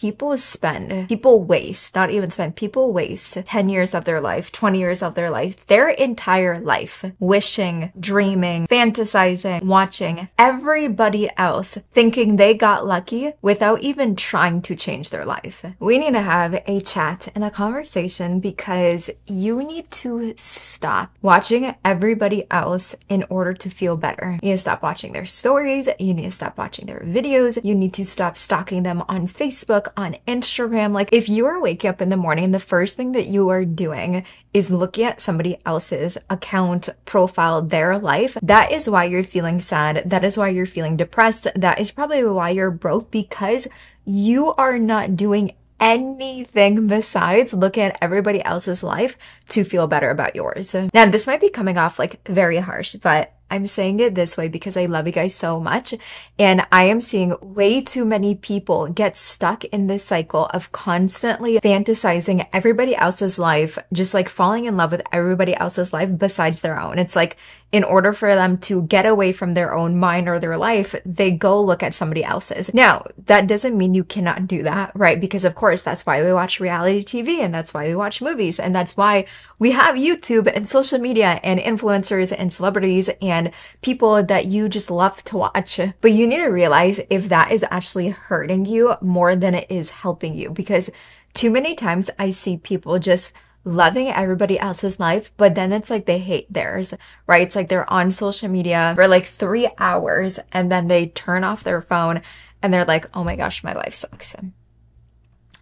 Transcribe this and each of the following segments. people waste 10 years of their life, 20 years of their life, their entire life, wishing, dreaming, fantasizing, watching everybody else thinking they got lucky without even trying to change their life. We need to have a chat and a conversation because you need to stop watching everybody else in order to feel better. You need to stop watching their stories. You need to stop watching their videos. You need to stop stalking them on Facebook, on Instagram. Like, if you are waking up in the morning, the first thing that you are doing is looking at somebody else's account, profile, their life, that is why you're feeling sad. That is why you're feeling depressed. That is probably why you're broke, because you are not doing anything besides looking at everybody else's life to feel better about yours. Now, this might be coming off like very harsh, but I'm saying it this way because I love you guys so much, and I am seeing way too many people get stuck in this cycle of constantly fantasizing everybody else's life, just like falling in love with everybody else's life besides their own. It's like, in order for them to get away from their own mind or their life, they go look at somebody else's. Now, that doesn't mean you cannot do that, right? Because of course, that's why we watch reality TV, and that's why we watch movies, and that's why we have YouTube and social media and influencers and celebrities and people that you just love to watch. But you need to realize if that is actually hurting you more than it is helping you, because too many times I see people just loving everybody else's life, but then it's like they hate theirs, right? It's like they're on social media for like 3 hours and then they turn off their phone and they're like, oh my gosh, my life sucks.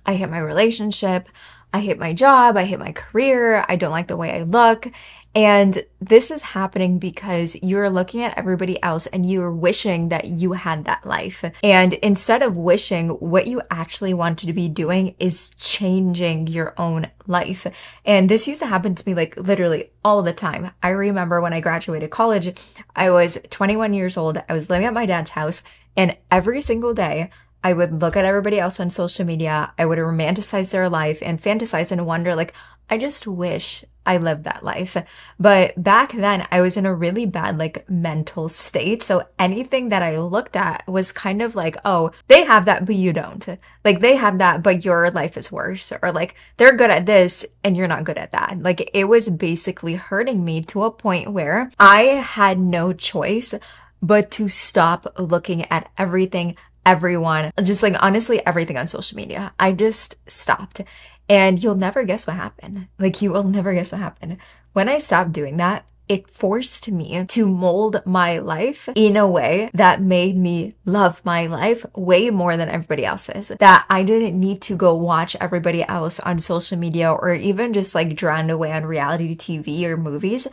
I hate my relationship. I hate my job. I hate my career. I don't like the way I look. And this is happening because you're looking at everybody else and you're wishing that you had that life. And instead of wishing, what you actually wanted to be doing is changing your own life. And this used to happen to me like literally all the time. I remember when I graduated college, I was 21 years old. I was living at my dad's house, and every single day I would look at everybody else on social media. I would romanticize their life and fantasize and wonder, like, I just wish I lived that life. But back then I was in a really bad like mental state. So anything that I looked at was kind of like, oh, they have that, but you don't. Like, they have that, but your life is worse. Or like, they're good at this and you're not good at that. Like, it was basically hurting me to a point where I had no choice but to stop looking at everything, everyone, just like honestly everything on social media. I just stopped. And you'll never guess what happened. Like, you will never guess what happened. When I stopped doing that, it forced me to mold my life in a way that made me love my life way more than everybody else's. That I didn't need to go watch everybody else on social media or even just like drowned away on reality TV or movies.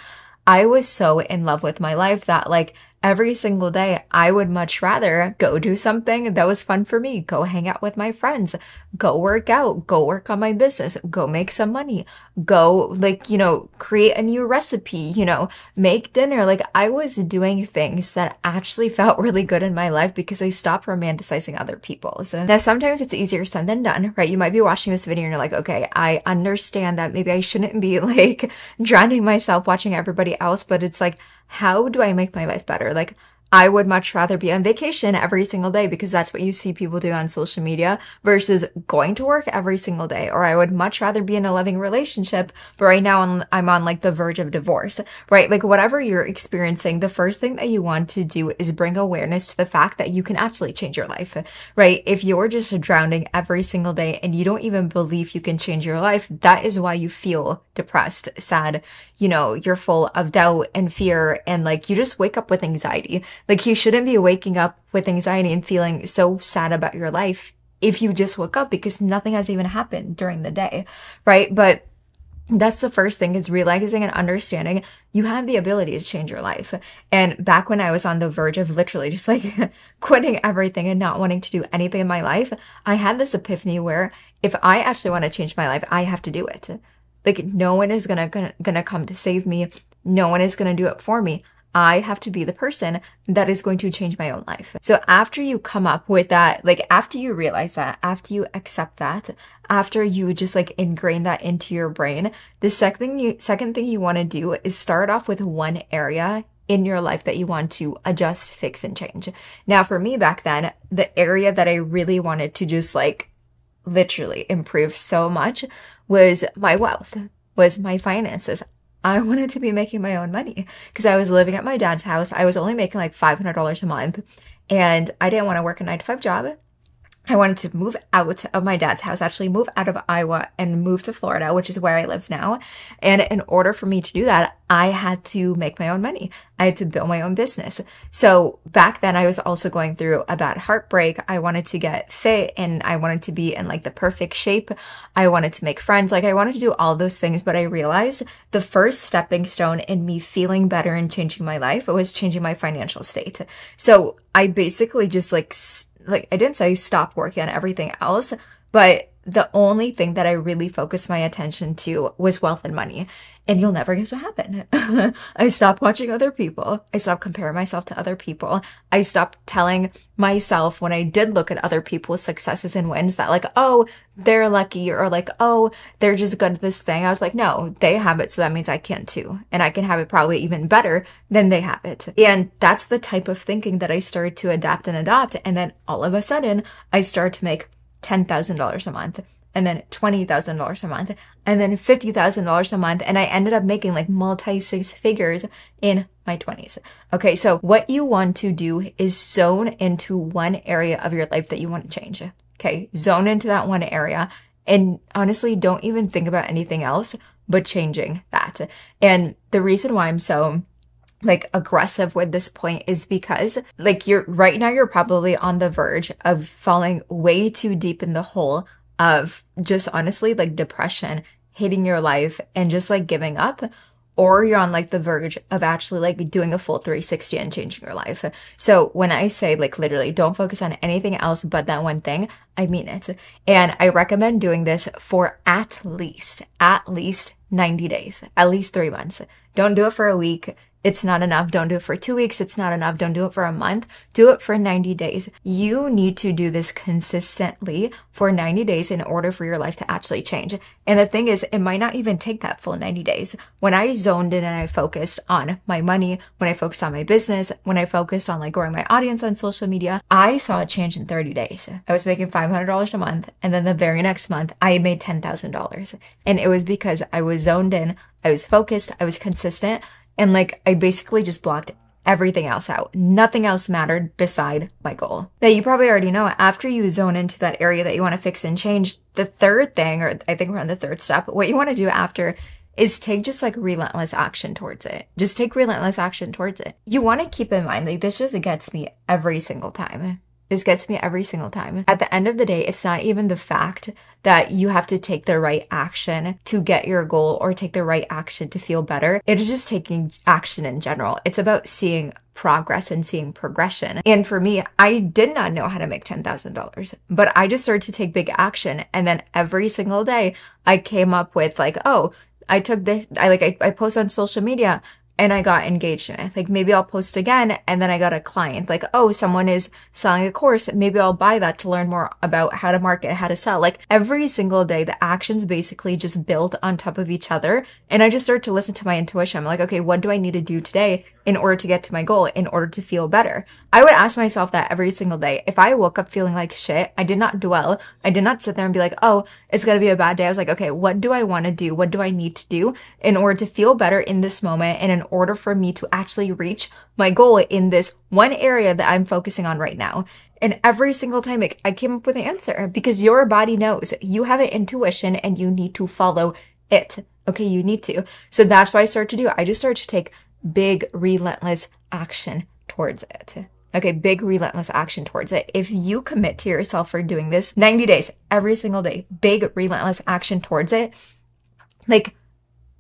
I was so in love with my life that like every single day, I would much rather go do something that was fun for me, go hang out with my friends, go work out, go work on my business, go make some money, go like, you know, create a new recipe, you know, make dinner. Like, I was doing things that actually felt really good in my life because I stopped romanticizing other people's. Now, sometimes it's easier said than done, right? You might be watching this video and you're like, okay, I understand that maybe I shouldn't be like drowning myself watching everybody else, but it's like, how do I make my life better? Like, I would much rather be on vacation every single day because that's what you see people do on social media versus going to work every single day. Or I would much rather be in a loving relationship, but right now I'm on like the verge of divorce, right? Like, whatever you're experiencing, the first thing that you want to do is bring awareness to the fact that you can actually change your life, right? If you're just drowning every single day and you don't even believe you can change your life, that is why you feel depressed, sad, you know, you're full of doubt and fear, and like you just wake up with anxiety. Like, you shouldn't be waking up with anxiety and feeling so sad about your life if you just woke up, because nothing has even happened during the day, right? But that's the first thing, is realizing and understanding you have the ability to change your life. And back when I was on the verge of literally just like quitting everything and not wanting to do anything in my life, I had this epiphany where if I actually want to change my life, I have to do it. Like, no one is gonna come to save me. No one is gonna do it for me. I have to be the person that is going to change my own life. So after you come up with that, like after you realize that, after you accept that, after you just like ingrain that into your brain, the second thing you want to do is start off with one area in your life that you want to adjust, fix, and change. Now, for me back then, the area that I really wanted to just like literally improved so much was my wealth, was my finances. I wanted to be making my own money because I was living at my dad's house. I was only making like $500 a month and I didn't want to work a 9-to-5 job. I wanted to move out of my dad's house, actually move out of Iowa and move to Florida, which is where I live now. And in order for me to do that, I had to make my own money. I had to build my own business. So back then I was also going through a bad heartbreak. I wanted to get fit and I wanted to be in like the perfect shape. I wanted to make friends. Like I wanted to do all those things, but I realized the first stepping stone in me feeling better and changing my life was changing my financial state. So I basically just like I didn't say stop working on everything else, but the only thing that I really focused my attention to was wealth and money. And you'll never guess what happened. I stopped watching other people. I stopped comparing myself to other people. I stopped telling myself when I did look at other people's successes and wins that like, oh, they're lucky or like, oh, they're just good at this thing. I was like, no, they have it. So that means I can too. And I can have it probably even better than they have it. And that's the type of thinking that I started to adapt and adopt. And then all of a sudden I started to make $10,000 a month. And then $20,000 a month, and then $50,000 a month, and I ended up making like multi-six figures in my 20s. Okay, so what you want to do is zone into one area of your life that you want to change. Okay, zone into that one area, and honestly, don't even think about anything else but changing that. And the reason why I'm so like aggressive with this point is because like you're right now, you're probably on the verge of falling way too deep in the hole of just honestly like depression, hating your life and just like giving up, or you're on like the verge of actually like doing a full 360 and changing your life. So when I say like literally don't focus on anything else but that one thing, I mean it. And I recommend doing this for at least 90 days, at least 3 months. Don't do it for a week. It's not enough. Don't do it for 2 weeks. It's not enough. Don't do it for a month. Do it for 90 days. You need to do this consistently for 90 days in order for your life to actually change. And the thing is, it might not even take that full 90 days. When I zoned in and I focused on my money, when I focused on my business, when I focused on like growing my audience on social media, I saw a change in 30 days. I was making $500 a month. And then the very next month, I made $10,000. And it was because I was zoned in, I was focused, I was consistent. And like, I basically just blocked everything else out. Nothing else mattered beside my goal. Now, you probably already know, after you zone into that area that you want to fix and change, the third thing, or I think we're on the third step, what you want to do after is take just like relentless action towards it. Just take relentless action towards it. You want to keep in mind, like this just gets me every single time. This gets me every single time. At the end of the day, it's not even the fact that you have to take the right action to get your goal or take the right action to feel better. It is just taking action in general. It's about seeing progress and seeing progression. And for me, I did not know how to make $10,000, but I just started to take big action. And then every single day I came up with like, oh, I took this, I post on social media and I got engagement. Like maybe I'll post again and then I got a client. Like, oh, someone is selling a course. Maybe I'll buy that to learn more about how to market, how to sell. Like every single day, the actions basically just build on top of each other. And I just start to listen to my intuition. I'm like, okay, what do I need to do today in order to get to my goal, in order to feel better? I would ask myself that every single day. If I woke up feeling like shit, I did not dwell. I did not sit there and be like, oh, it's going to be a bad day. I was like, okay, what do I want to do? What do I need to do in order to feel better in this moment and in order for me to actually reach my goal in this one area that I'm focusing on right now? And every single time I came up with an answer, because your body knows you have an intuition and you need to follow it. Okay, you need to. So that's what I started to do. I just started to take big, relentless action towards it. Okay, big, relentless action towards it. If you commit to yourself for doing this 90 days, every single day, big, relentless action towards it, like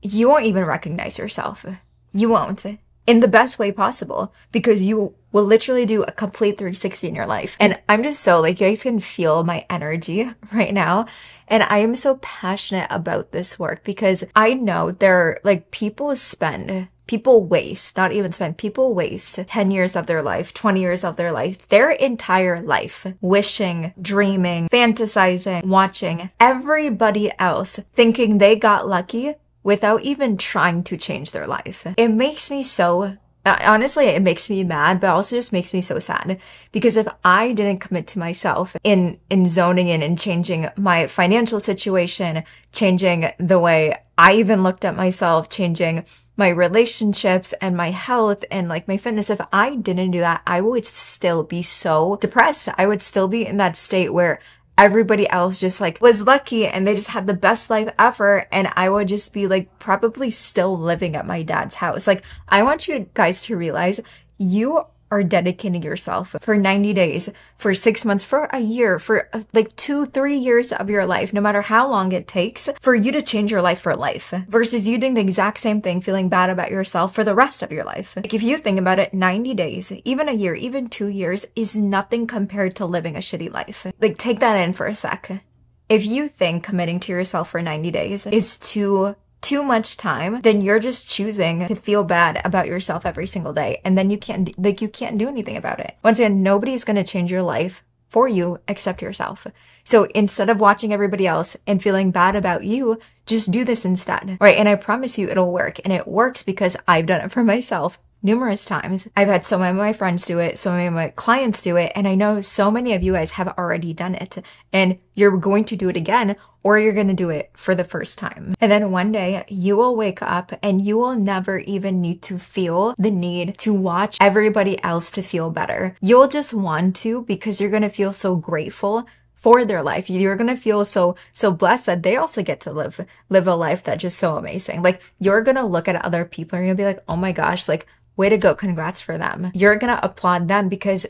you won't even recognize yourself. You won't, in the best way possible, because you will literally do a complete 360 in your life. And I'm just so like, you guys can feel my energy right now. And I am so passionate about this work because I know there are like people waste 10 years of their life, 20 years of their life, their entire life, wishing, dreaming, fantasizing, watching everybody else thinking they got lucky without even trying to change their life. It makes me so honestly, it makes me mad, but also just makes me so sad, because if I didn't commit to myself in zoning in and changing my financial situation, changing the way I even looked at myself, changing my relationships and my health and like my fitness, if I didn't do that, I would still be so depressed. I would still be in that state where everybody else just like was lucky and they just had the best life ever, and I would just be like probably still living at my dad's house. Like, I want you guys to realize you are dedicating yourself for 90 days, for 6 months, for a year, for like 2-3 years of your life, no matter how long it takes, for you to change your life for life, versus you doing the exact same thing, feeling bad about yourself for the rest of your life. Like, if you think about it, 90 days, even a year, even 2 years is nothing compared to living a shitty life. Like, take that in for a sec. If you think committing to yourself for 90 days is too much time, then you're just choosing to feel bad about yourself every single day, and then you can't do anything about it. Once again, nobody's going to change your life for you except yourself. So instead of watching everybody else and feeling bad about you, just do this instead, right? And I promise you it'll work, and it works because I've done it for myself numerous times. I've had so many of my friends do it, so many of my clients do it, and I know so many of you guys have already done it, and you're going to do it again, or you're going to do it for the first time. And then one day you will wake up and you will never even need to feel the need to watch everybody else to feel better. You'll just want to, because you're going to feel so grateful for their life. You're going to feel so blessed that they also get to live a life that's just so amazing. Like, you're going to look at other people and you'll be like, oh my gosh, like, way to go, congrats for them. You're gonna applaud them because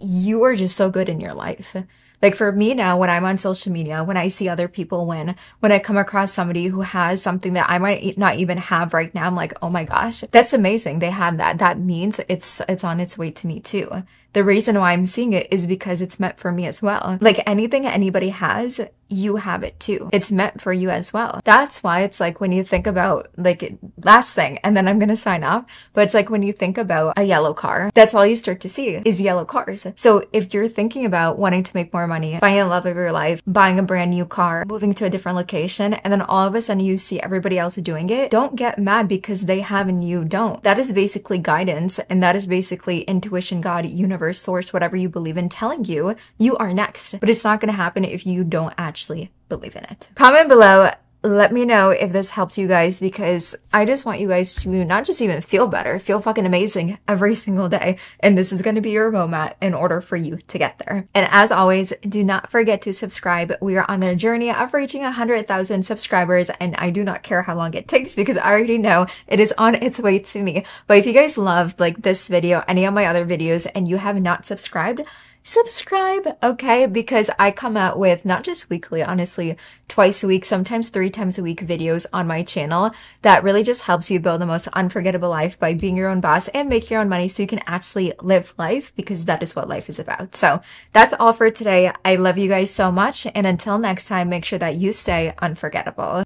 you are just so good in your life. Like, for me now, when I'm on social media, when I see other people win, when I come across somebody who has something that I might not even have right now, I'm like, oh my gosh, that's amazing. They have that. That means it's on its way to me too. The reason why I'm seeing it is because it's meant for me as well. Like, anything anybody has, you have it too. It's meant for you as well. That's why it's like, when you think about, like, last thing, and then I'm going to sign off, but it's like, when you think about a yellow car, that's all you start to see is yellow cars. So if you're thinking about wanting to make more money, finding the love of your life, buying a brand new car, moving to a different location, and then all of a sudden you see everybody else doing it, don't get mad because they have and you don't. That is basically guidance, and that is basically intuition, God, universe, source, whatever you believe in, telling you, you are next. But it's not going to happen if you don't actually believe in it. Comment below. Let me know if this helped you guys, because I just want you guys to not just even feel better, feel fucking amazing every single day. And this is going to be your moment in order for you to get there. And as always, do not forget to subscribe. We are on the journey of reaching 100,000 subscribers, and I do not care how long it takes because I already know it is on its way to me. But if you guys loved like this video, any of my other videos, and you have not subscribed, subscribe, okay? Because I come out with not just weekly, honestly, twice a week, sometimes 3 times a week videos on my channel that really just helps you build the most unforgettable life by being your own boss and make your own money so you can actually live life, because that is what life is about. So that's all for today. I love you guys so much. And until next time, make sure that you stay unforgettable.